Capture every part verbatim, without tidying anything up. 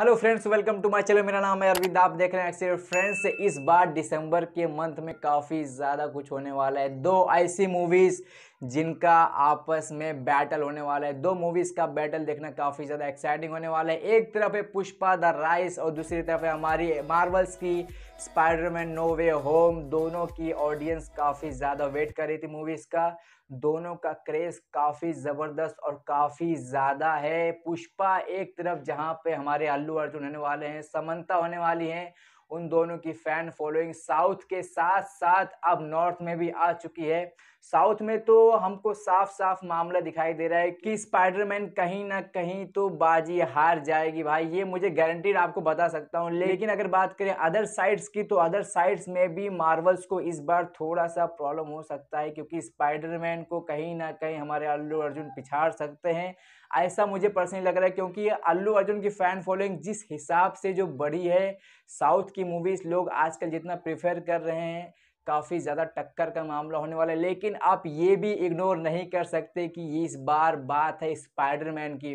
Hello friends, welcome to my channel. मेरा नाम है अरविंद, आप देख रहे हैं एक्सर। फ्रेंड्स, इस बार दिसंबर के मंथ में काफ़ी ज़्यादा कुछ होने वाला है। दो ऐसी मूवीज़ जिनका आपस में बैटल होने वाला है, दो मूवीज़ का बैटल देखना काफ़ी ज़्यादा एक्साइटिंग होने वाला है। एक तरफ है पुष्पा द राइस और दूसरी तरफ है हमारी मार्वल्स की स्पाइडरमैन नो वे होम। दोनों की ऑडियंस काफ़ी ज़्यादा वेट कर रही थी मूवीज़ का, दोनों का क्रेज़ काफ़ी ज़बरदस्त और काफ़ी ज़्यादा है। पुष्पा एक तरफ जहाँ पे हमारे अल्लू अर्जुन होने वाले हैं, समांथा होने वाली हैं, उन दोनों की फैन फॉलोइंग साउथ के साथ साथ अब नॉर्थ में भी आ चुकी है। साउथ में तो हमको साफ साफ मामला दिखाई दे रहा है कि स्पाइडरमैन कहीं ना कहीं तो बाजी हार जाएगी भाई, ये मुझे गारंटीड आपको बता सकता हूँ। लेकिन अगर बात करें अदर साइड्स की, तो अदर साइड्स में भी मार्वल्स को इस बार थोड़ा सा प्रॉब्लम हो सकता है, क्योंकि स्पाइडरमैन को कहीं ना कहीं हमारे अल्लू अर्जुन पिछाड़ सकते हैं, ऐसा मुझे पर्सनली लग रहा है। क्योंकि अल्लू अर्जुन की फ़ैन फॉलोइंग जिस हिसाब से जो बढ़ी है, साउथ की मूवीज़ लोग आजकल जितना प्रेफर कर रहे हैं, काफ़ी ज़्यादा टक्कर का मामला होने वाला है। लेकिन आप ये भी इग्नोर नहीं कर सकते कि ये इस बार बात है स्पाइडरमैन की।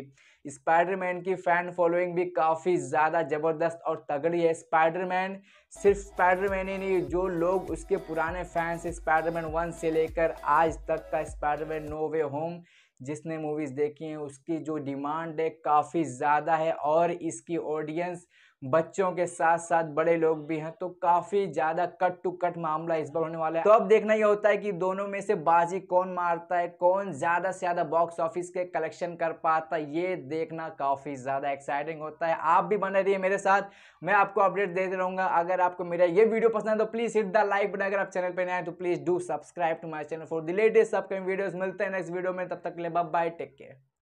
स्पाइडरमैन की फ़ैन फॉलोइंग भी काफ़ी ज़्यादा ज़बरदस्त और तगड़ी है। स्पाइडरमैन सिर्फ स्पाइडरमैन ही नहीं, जो लोग उसके पुराने फैंस हैं, स्पाइडरमैन वन से लेकर आज तक का स्पाइडरमैन नो वे होम जिसने मूवीज़ देखी हैं, उसकी जो डिमांड है काफ़ी ज़्यादा है। और इसकी ऑडियंस बच्चों के साथ साथ बड़े लोग भी हैं, तो काफ़ी ज़्यादा कट टू कट मामला इस बार होने वाला है। तो अब देखना ये होता है कि दोनों में से बाजी कौन मारता है, कौन ज़्यादा से ज़्यादा बॉक्स ऑफिस के कलेक्शन कर पाता है, ये देखना काफ़ी ज़्यादा एक्साइटिंग होता है। आप भी बने रहिए मेरे साथ, मैं आपको अपडेट देते रहूँगा। अगर आपको मेरा ये वीडियो पसंद है तो please hit the like button. अगर आप चैनल पर नए हैं तो please do subscribe to my channel for the latest upcoming videos. मिलते हैं नेक्स्ट वीडियो में, तब तक के लिए बाय बाय, टेक केयर।